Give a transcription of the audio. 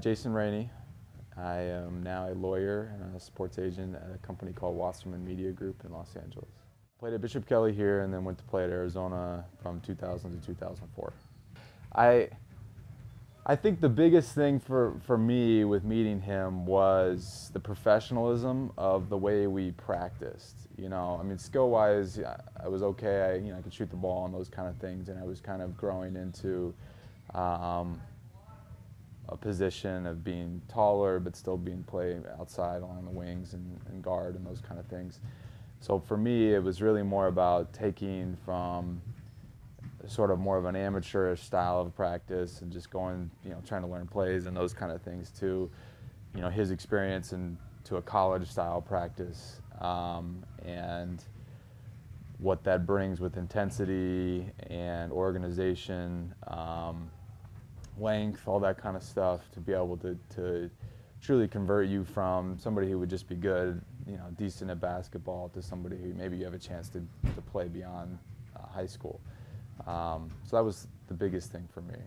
Jason Rainey. I am now a lawyer and a sports agent at a company called Wasserman Media Group in Los Angeles. Played at Bishop Kelly here and then went to play at Arizona from 2000 to 2004. I think the biggest thing for me with meeting him was the professionalism of the way we practiced. You know, I mean, skill-wise, I was okay. I could shoot the ball and those kind of things, and I was kind of growing into a position of being taller but still being played outside along the wings and guard and those kind of things. So for me, it was really more about taking from sort of more of an amateurish style of practice and just going, trying to learn plays and those kind of things to, his experience and to a college style practice and what that brings with intensity and organization, length, all that kind of stuff to be able to truly convert you from somebody who would just be good, decent at basketball to somebody who maybe you have a chance to play beyond high school. So that was the biggest thing for me.